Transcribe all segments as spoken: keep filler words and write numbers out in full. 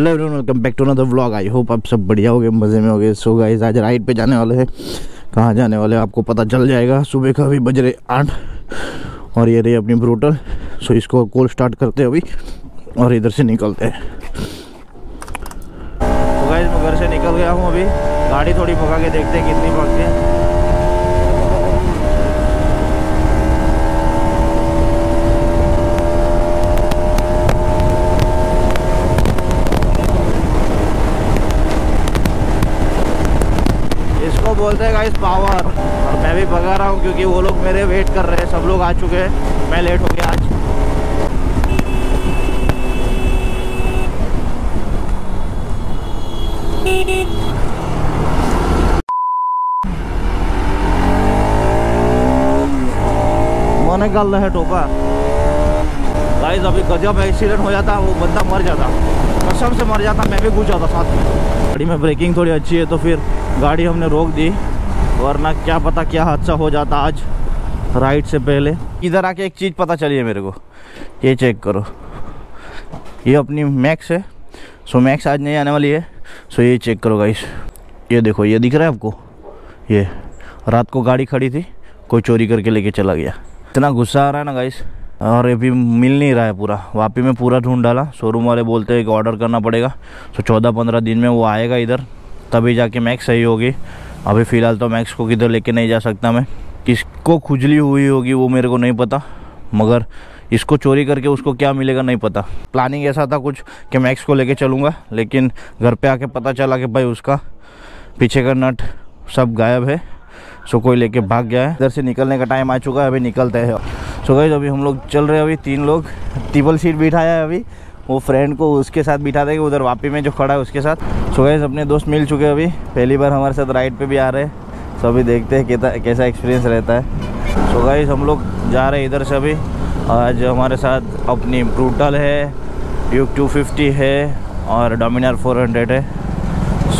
Hello everyone, welcome back to another vlog. I hope आप सब बढ़िया हो गए, मज़े में हो गए। सो गाइस, आज राइड पे जाने वाले हैं। कहाँ जाने वाले हैं आपको पता चल जाएगा। सुबह का अभी बज रहे आठ और ये रही अपनी ब्रूटल। सो इसको कोल्ड स्टार्ट करते हैं अभी और इधर से निकलते हैं। तो गाइस, मैं घर से निकल गया हूँ। अभी गाड़ी थोड़ी भगा के देखते हैं कितनी भागती है। बोलते हैं गाइस पावर, और मैं भी भगा रहा हूँ क्योंकि वो लोग मेरे वेट कर रहे हैं। सब लोग आ चुके हैं, मैं लेट हो गया आज। मने गल है टोपा। गाइस, अभी गजब एक्सीडेंट हो जाता, वो बंदा मर जाता, कसम से मर जाता, मैं भी घुस जाता साथ में। गाड़ी में ब्रेकिंग थोड़ी अच्छी है तो फिर गाड़ी हमने रोक दी, वरना क्या पता क्या हादसा हो जाता आज राइड से पहले। इधर आके एक चीज़ पता चली है मेरे को, ये चेक करो, ये अपनी मैक्स है। सो मैक्स आज नहीं आने वाली है। सो ये चेक करो गाइस, ये देखो, ये दिख रहा है आपको, ये रात को गाड़ी खड़ी थी, कोई चोरी करके लेके चला गया। इतना गुस्सा आ रहा है ना गाइस, और ये भी मिल नहीं रहा है पूरा। वापी में पूरा ढूंढ डाला, शोरूम वाले बोलते हैं कि ऑर्डर करना पड़ेगा। सो चौदह पंद्रह दिन में वो आएगा इधर, तभी जाके मैक्स सही होगी। अभी फ़िलहाल तो मैक्स को किधर लेके नहीं जा सकता मैं। किसको खुजली हुई होगी वो मेरे को नहीं पता, मगर इसको चोरी करके उसको क्या मिलेगा नहीं पता। प्लानिंग ऐसा था कुछ कि मैक्स को लेके चलूँगा, लेकिन घर पे आके पता चला कि भाई उसका पीछे का नट सब गायब है। सो कोई लेके भाग गया है। इधर से निकलने का टाइम आ चुका है, अभी निकलते हैं। सो गाइस, अभी हम लोग चल रहे हैं। अभी तीन लोग, ट्रिपल सीट बिठाया है अभी, वो फ्रेंड को उसके साथ बिठा देंगे उधर वापी में जो खड़ा है उसके साथ। सो गाइस, अपने दोस्त मिल चुके हैं, अभी पहली बार हमारे साथ राइड पे भी आ रहे हैं। सो अभी देखते हैं कैसा कैसा एक्सपीरियंस रहता है। सो गाइस, हम लोग जा रहे हैं इधर से। अभी आज हमारे साथ अपनी ब्रूटल है, ड्यूक टू फिफ्टी है और डोमिनार फोर हंड्रेड है।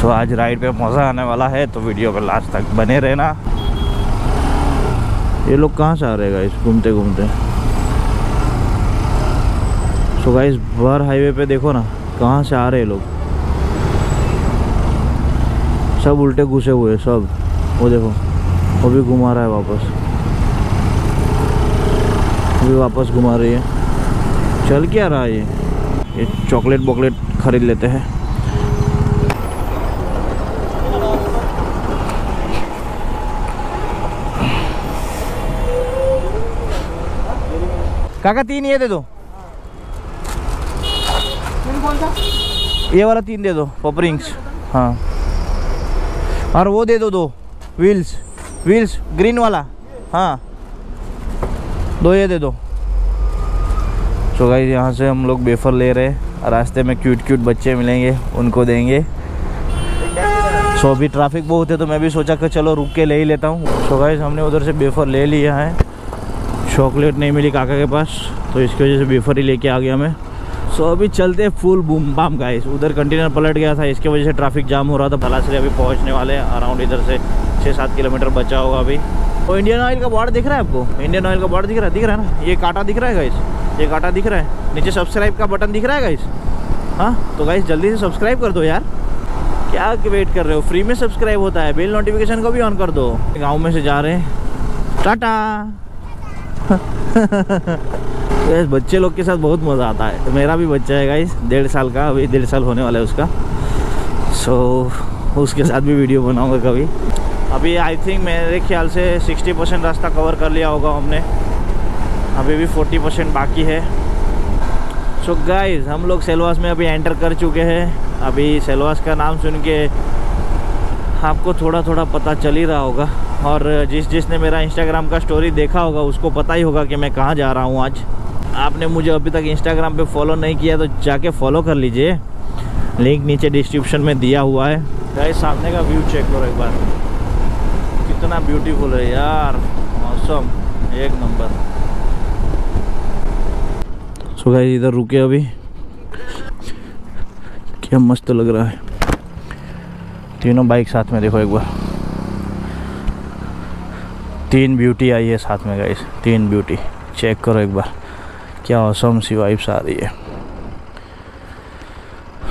सो आज राइड पे मज़ा आने वाला है, तो वीडियो पर लास्ट तक बने रहना। ये लोग कहाँ से आ रहे हैं गाइस घूमते घूमते? सो गाइस, बाहर हाईवे पे देखो ना कहाँ से आ रहे हैं लोग। सब उल्टे घुसे हुए सब, वो देखो, वो भी घुमा रहा है वापस, वो भी वापस घुमा रही है। चल क्या रहा है ये? ये चॉकलेट बॉकलेट खरीद लेते हैं। काका तीन ये दे दो, ये वाला तीन दे दो, पॉप रिंग्स। हाँ, और वो दे दो दो व्हील्स, व्हील्स ग्रीन वाला। हाँ, दो ये दे दो। सो गाइस, यहाँ से हम लोग बेफर ले रहे हैं। रास्ते में क्यूट क्यूट बच्चे मिलेंगे, उनको देंगे। सो अभी ट्रैफिक बहुत है तो मैं भी सोचा कि चलो रुक के ले ही लेता हूँ। सो गाइस, हमने उधर से बेफर ले लिया है। चॉकलेट नहीं मिली काका के पास, तो इसकी वजह से बेफर ही लेके आ गया मैं। सो so, अभी चलते हैं फुल बूम बाम गाइस। उधर कंटेनर पलट गया था, इसके वजह से ट्रैफिक जाम हो रहा था। भला से अभी पहुंचने वाले हैं, अराउंड इधर से छः सात किलोमीटर बचा होगा अभी। तो इंडियन ऑयल का बॉर्डर दिख रहा है आपको, इंडियन ऑयल का बॉर्डर दिख रहा है, दिख रहा है ना? ये कांटा दिख रहा है गाइस, ये कांटा दिख रहा है, नीचे सब्सक्राइब का बटन दिख रहा है गाइस। हाँ, तो गाइस जल्दी से सब्सक्राइब कर दो यार, क्या वेट कर रहे हो? फ्री में सब्सक्राइब होता है, बेल नोटिफिकेशन को भी ऑन कर दो। गाँव में से जा रहे हैं, टाटा। गाइस, बच्चे लोग के साथ बहुत मज़ा आता है। तो मेरा भी बच्चा है गाइस, डेढ़ साल का, अभी डेढ़ साल होने वाला है उसका। सो so, उसके साथ भी वीडियो बनाऊंगा कभी। अभी आई थिंक मेरे ख्याल से सिक्सटी परसेंट रास्ता कवर कर लिया होगा हमने, अभी भी फोर्टी परसेंट बाकी है। सो so, गाइस, हम लोग सिलवास में अभी एंटर कर चुके हैं। अभी सिलवास का नाम सुन के आपको थोड़ा थोड़ा पता चल ही रहा होगा, और जिस जिसने मेरा इंस्टाग्राम का स्टोरी देखा होगा उसको पता ही होगा कि मैं कहाँ जा रहा हूँ आज। आपने मुझे अभी तक इंस्टाग्राम पे फॉलो नहीं किया तो जाके फॉलो कर लीजिए, लिंक नीचे डिस्क्रिप्शन में दिया हुआ है। गाइस, सामने का व्यू चेक करो एक बार, कितना ब्यूटीफुल है यार, मौसम एक नंबर। सो गाइस, इधर रुके अभी, क्या मस्त लग रहा है। तीनों बाइक साथ में देखो एक बार, तीन ब्यूटी आई है साथ में गाइस, तीन ब्यूटी चेक करो एक बार, क्या औसम सी वाइब्स आ रही है।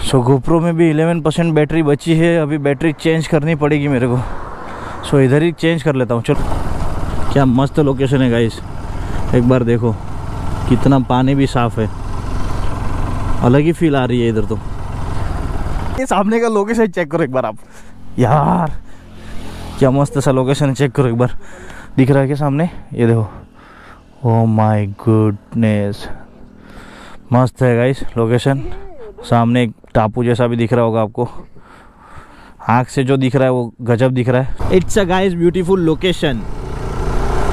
सो so, GoPro में भी ग्यारह परसेंट बैटरी बची है, अभी बैटरी चेंज करनी पड़ेगी मेरे को। सो so, इधर ही चेंज कर लेता हूँ। चलो, क्या मस्त लोकेशन है गाइस, एक बार देखो कितना पानी भी साफ़ है, अलग ही फील आ रही है इधर तो। ये सामने का लोकेशन चेक करो एक बार आप, यार क्या मस्त सा लोकेशन है, चेक करो एक बार, दिख रहा है क्या सामने, ये देखो। ओ माय गुडनेस, मस्त है गाइस लोकेशन। सामने एक टापू जैसा भी दिख रहा होगा आपको, आँख से जो दिख रहा है वो गजब दिख रहा है। It's a guys beautiful location.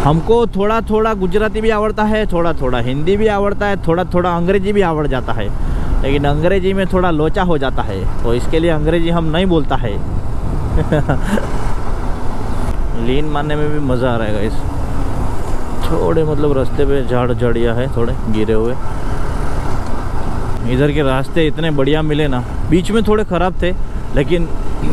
हमको थोड़ा थोड़ा गुजराती भी आवड़ता है, थोड़ा थोड़ा हिंदी भी आवड़ता है, थोड़ा थोड़ा अंग्रेजी भी आवड़ जाता है, लेकिन अंग्रेजी में थोड़ा लोचा हो जाता है तो इसके लिए अंग्रेजी हम नहीं बोलता है। लीन मारने में भी मज़ा आ रहा है गाइस। थोड़े मतलब रास्ते पे झाड़ झड़िया है, थोड़े गिरे हुए। इधर के रास्ते इतने बढ़िया मिले ना, बीच में थोड़े ख़राब थे लेकिन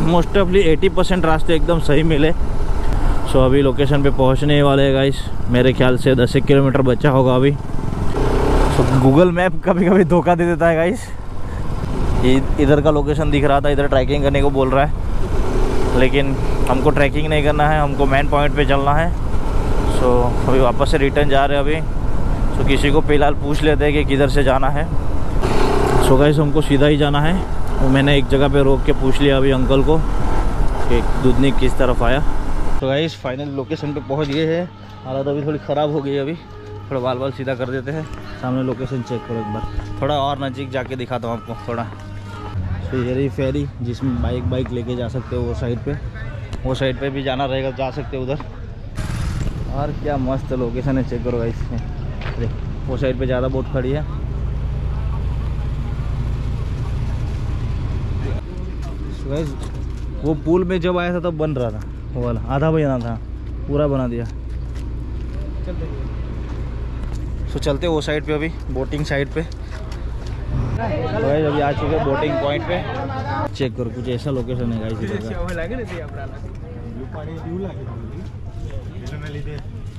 मोस्ट ऑफली अस्सी परसेंट रास्ते एकदम सही मिले। सो so, अभी लोकेशन पे पहुंचने वाले हैं गाइस, मेरे ख्याल से दस एक किलोमीटर बचा होगा अभी। सो so, गूगल मैप कभी कभी धोखा दे देता है गाइस। इधर का लोकेशन दिख रहा था, इधर ट्रैकिंग करने को बोल रहा है लेकिन हमको ट्रैकिंग नहीं करना है, हमको मेन पॉइंट पे चलना है। सो so, अभी वापस से रिटर्न जा रहे हैं अभी। सो so, किसी को फिलहाल पूछ लेते हैं कि किधर से जाना है। सो so, गाइस हमको सीधा ही जाना है। तो मैंने एक जगह पर रोक के पूछ लिया अभी अंकल को कि दुधनी किस तरफ आया। तो गाइस फाइनल लोकेशन पे पहुंच गए हैं। हालत अभी थोड़ी ख़राब हो गई है, अभी थोड़ा बाल बाल सीधा कर देते हैं। सामने लोकेशन चेक करो एक बार, थोड़ा और नज़दीक जाके दिखाता हूँ आपको थोड़ा। तो ये रही फेरी जिसमें बाइक बाइक लेके जा सकते हो, वो साइड पे वो साइड पे भी जाना रहेगा जा सकते हो उधर। और क्या मस्त लोकेशन है, चेक करो गाइस। अरे वो साइड पर ज़्यादा बोट खड़ी है। तो गाइस वो पुल में जब आया था तब बन रहा था, वाला आधा बना था, पूरा बना दिया। सो चलते वो साइड पे अभी, बोटिंग साइड पे। गाइस अभी आ चुके हैं बोटिंग पॉइंट पे। चेक करो कुछ ऐसा लोकेशन है गाइस इधर,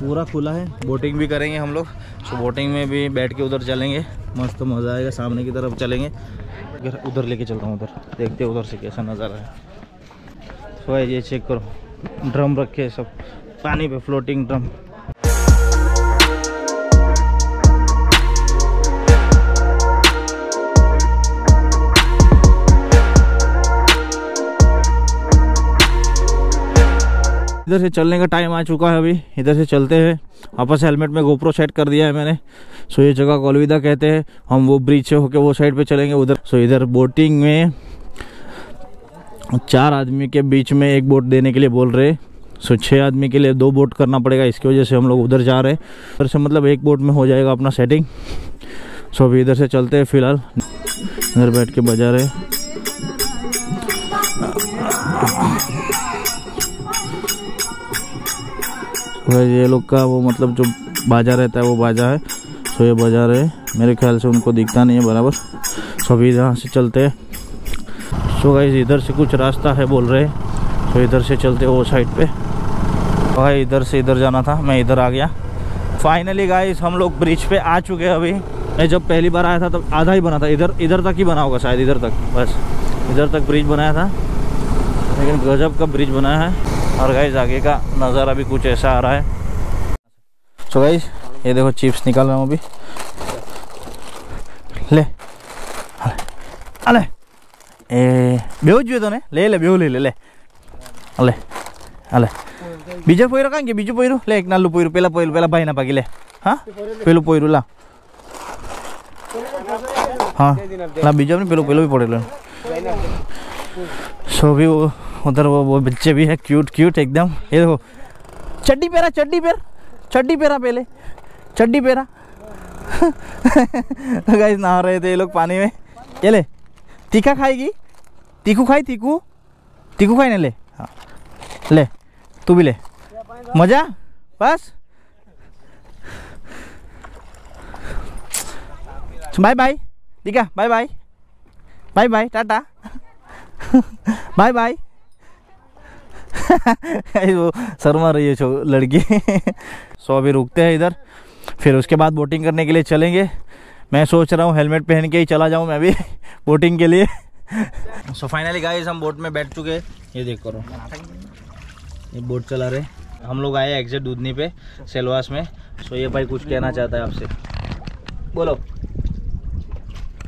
पूरा खुला है। बोटिंग भी करेंगे हम लोग। सो बोटिंग में भी बैठ के उधर चलेंगे, मस्त तो मज़ा आएगा। सामने की तरफ चलेंगे, उधर लेके चलता हूँ, उधर देखते उधर से कैसा नज़ारा है। सो ये चेक करो, ड्रम रखे सब पानी पे, फ्लोटिंग ड्रम। इधर से चलने का टाइम आ चुका है अभी, इधर से चलते हैं। वापस हेलमेट में गोप्रो सेट कर दिया है मैंने। सो ये जगह को अलविदा कहते हैं, हम वो ब्रिज से होके वो साइड पे चलेंगे उधर। सो इधर बोटिंग में चार आदमी के बीच में एक बोट देने के लिए बोल रहे। सो छः आदमी के लिए दो बोट करना पड़ेगा, इसकी वजह से हम लोग उधर जा रहे हैं। उधर से मतलब एक बोट में हो जाएगा अपना सेटिंग। सो अभी इधर से चलते हैं फिलहाल, इधर बैठ के बजा रहे। तो ये लोग का वो मतलब जो बाजा रहता है वो बाजा है। सो ये बजा रहे, मेरे ख्याल से उनको दिखता नहीं है बराबर। सो अभी यहाँ से चलते हैं। तो गाइस इधर से कुछ रास्ता है बोल रहे, तो इधर से चलते वो साइड पे। भाई इधर से इधर जाना था, मैं इधर आ गया। फाइनली गाइस हम लोग ब्रिज पे आ चुके हैं अभी। मैं जब पहली बार आया था तब आधा ही बना था, इधर इधर तक ही बना होगा शायद, इधर तक बस, इधर तक ब्रिज बनाया था। लेकिन गजब का ब्रिज बनाया है। और गाइस आगे का नज़ारा भी कुछ ऐसा आ रहा है। सो गाइस ये देखो चिप्स निकाल रहा हूँ अभी। ले अरे ए बेव जुए तो ने ले ले बेव ले ले ले ले ले बीजो पोइरो कांगे बीजो पोइरो ले एक नालू पोइरो पेला पोइरो पेला भाई ना पागी ले। हाँ पेलो पोइरो ला, हाँ ला बीजो अपने पेलो पेलो भी पड़े लो। सो भी वो उधर वो वो बच्चे भी है क्यूट क्यूट एकदम। ये देखो चड्डी पेरा चड्डी पेर चड्डी पेरा पहले चड्डी पेरा। गाइस नहा रहे थे ये लोग पानी में। ये ले तीखा खाएगी, तीखू खाई, तीखू तीखू खाई ना ले। हाँ ले तू भी ले, मज़ा बस। बाय बाय दीका, bye bye bye bye tata bye bye. वो शर्मा रही है लड़की। सो अभी रुकते हैं इधर, फिर उसके बाद बोटिंग करने के लिए चलेंगे। मैं सोच रहा हूँ हेलमेट पहन के ही चला जाऊँ मैं भी बोटिंग के लिए। सो फाइनली गाइस हम बोट में बैठ चुके हैं, ये देख करो ये बोट चला रहे। हम लोग आए एग्जैक्ट दूधनी पे सिलवास में। सो ये भाई कुछ कहना चाहता है आपसे, बोलो।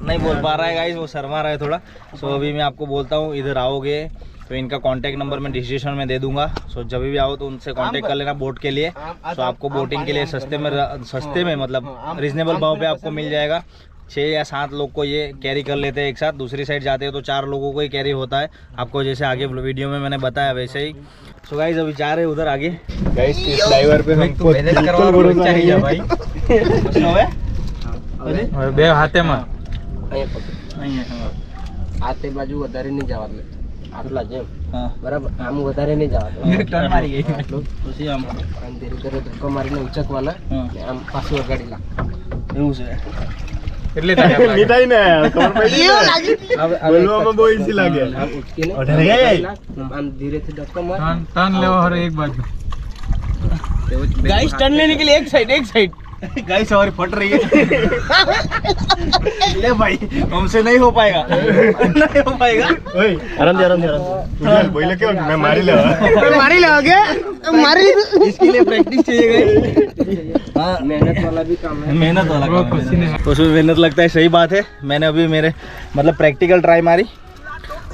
नहीं बोल पा रहा है गाइस, वो शर्मा रहा है थोड़ा। सो अभी मैं आपको बोलता हूँ, इधर आओगे तो इनका कांटेक्ट नंबर मैं डिस्क्रिप्शन में दे दूंगा। सो जब भी आओ तो उनसे कांटेक्ट कर लेना बोट के लिए। सो आपको बोटिंग के लिए सस्ते में सस्ते में मतलब रीजनेबल भाव पे आपको मिल जाएगा। छः या सात लोग को ये कैरी कर लेते हैं एक साथ, दूसरी साइड जाते हैं तो चार लोगों को ही कैरी होता है। आपको जैसे आगे वीडियो में मैंने बताया वैसे ही। सो गाइस अभी जा रहे हैं उधर आगे। गाइस इस ड्राइवर पे हमको मैनेज करवाना चाहिए भाई। अरे बे हाथे में आते बाजू વધારે नहीं જવા દે આટલા જેમ બરાબર આમ વધારે નહીં જવા દે એક ટર્ન મારી ગઈ આટલો પછી આમ ધીરે ધીરે ધક્કો મારીને ઉચકવાના ને આમ પાછું વગાડી લા એવું છે એટલે મીઠાઈ ને કમર પડી ગઈ બોલવામાં બહુ ઈસી લાગે આમ ઉચકીને આમ ધીરેથી ધક્કો માર ટર્ન ટર્ન લેવો હર એક બાજુ ગાઈસ ટર્ન લેने के लिए एक साइड एक साइड गाइस और फट रही है। ले भाई हमसे नहीं हो पाएगा नहीं हो पाएगा। ओए आराम दे आराम दे आराम बोल के मैं मारी ले मारी लाओगे मारी इसके लिए प्रैक्टिस चाहिए गाइस। हां मेहनत वाला भी काम है, मेहनत वाला काम है तो उसमें मेहनत लगता है। सही बात है। मैंने अभी मेरे मतलब प्रैक्टिकल ट्राई मारी,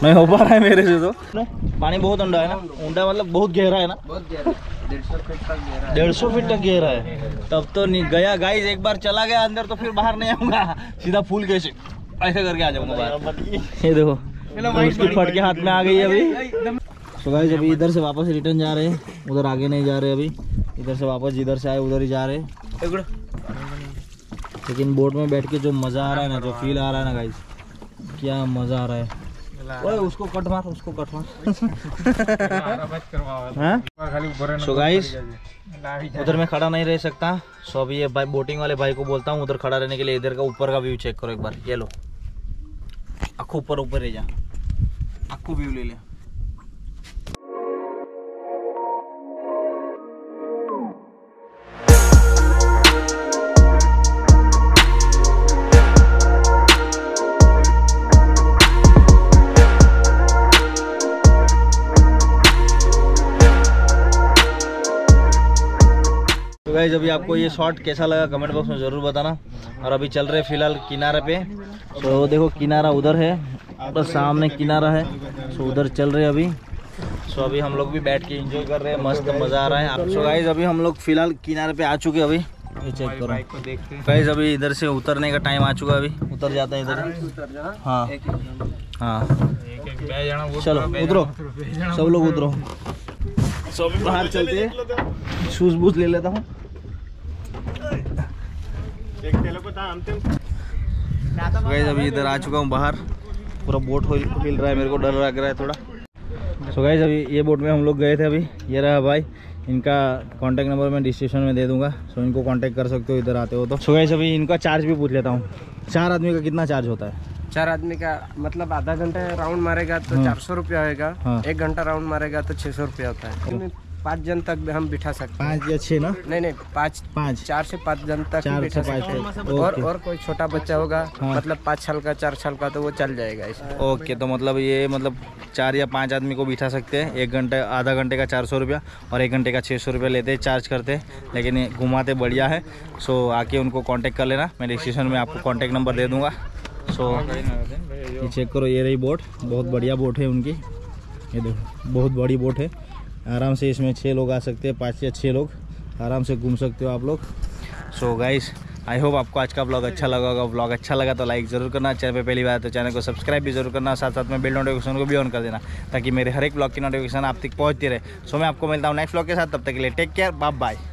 नहीं हो पा रहा है मेरे से। तो पानी बहुत ऊंडा है ना, ऊंडा मतलब बहुत गहरा है ना, बहुत गहरा डेढ़ सौ फीट तक गहरा है, डेढ़ सौ फीट तक गहरा है। तब तो नहीं गया गाइस, एक बार चला गया अंदर तो फिर बाहर नहीं आऊंगा, सीधा फूल कैसे ऐसे करके आ जाऊंगा बाहर। ये देखो उसकी फट के हाथ में आ गई अभी। सो गाइस अभी इधर से वापस रिटर्न जा रहे हैं, उधर आगे नहीं जा रहे। अभी इधर से वापस जिधर से आए उधर ही जा रहे हैं। लेकिन बोट में बैठ के जो मजा आ रहा है ना, जो फील आ रहा है ना गाइस, क्या मजा आ रहा है। ओए उसको कट मार, उसको कट मार। सो गाइस उधर मैं खड़ा नहीं रह सकता। सो so, अभी ये भाई बोटिंग वाले भाई को बोलता हूँ उधर खड़ा रहने के लिए। इधर का ऊपर का व्यू चेक करो एक बार, ये लो आँखों ऊपर ऊपर रह जा, आँखों व्यू ले ले। गाइस अभी आपको ये शॉट कैसा लगा कमेंट बॉक्स में ज़रूर बताना। और अभी चल रहे फिलहाल किनारे पे। तो देखो किनारा उधर है, उधर सामने किनारा है। सो उधर चल रहे अभी। सो अभी हम लोग भी बैठ के एंजॉय कर रहे हैं, मस्त मज़ा आ रहा है। सो गाइस अभी हम लोग फिलहाल किनारे पे आ चुके हैं। अभी ये चेक करो गाइस, अभी इधर से उतरने का टाइम आ चुका है। अभी उतर जाते हैं इधर। हाँ हाँ चलो उतरो, सब लोग उतरो। सब बाहर चलते हैं, शूज़ बूज ले लेता हूँ। गाइस अभी इधर आ चुका हूँ बाहर, पूरा बोट हिल रहा है, मेरे को डर लग रहा है थोड़ा। सो so गाइस अभी ये बोट में हम लोग गए थे। अभी ये रहा भाई, इनका कांटेक्ट नंबर मैं डिस्क्रिप्शन में दे दूंगा। सो so इनको कांटेक्ट कर सकते हो इधर आते हो तो। सो so गाइस अभी इनका चार्ज भी पूछ लेता हूँ। चार आदमी का कितना चार्ज होता है? चार आदमी का मतलब आधा घंटा राउंड मारेगा तो चार सौ रुपया होगा, एक घंटा राउंड मारेगा तो छः सौ रुपया होता है। पाँच जन तक भी हम बिठा सकते हैं। पाँच या छः ना? नहीं नहीं पाँच पाँच चार से पाँच जन तक बिठा सकते हैं। और और कोई छोटा बच्चा होगा हाँ। मतलब पाँच साल का चार साल का तो वो चल जाएगा इस। ओके तो मतलब ये मतलब चार या पाँच आदमी को बिठा सकते हैं। एक घंटे आधा घंटे का चार सौ रुपया और एक घंटे का छः सौ रुपया लेते चार्ज करते, लेकिन घुमाते बढ़िया है। सो आके उनको कॉन्टेक्ट कर लेना, मैं डिस्क्रिप्शन में आपको कॉन्टेक्ट नंबर दे दूँगा। सो ये चेक करो, ये रही बोट, बहुत बढ़िया बोट है उनकी। ये देखो बहुत बड़ी बोट है, आराम से इसमें छः लोग आ सकते हैं, पाँच या छः लोग आराम से घूम सकते हो आप लोग। सो गाइस आई होप आपको आज का ब्लॉग अच्छा लगा होगा। ब्लॉग अच्छा लगा तो लाइक ज़रूर करना, चैनल पे पहली बार तो चैनल को सब्सक्राइब भी जरूर करना, साथ साथ में बेल नोटिफिकेशन को भी ऑन कर देना ताकि मेरे हर एक ब्लॉग की नोटिफिकेशन आप तक पहुँचती रहे। सो मैं आपको मिलता हूँ नेक्स्ट ब्लॉग के साथ, तब तक के लिए टेक केयर, बाय बाय।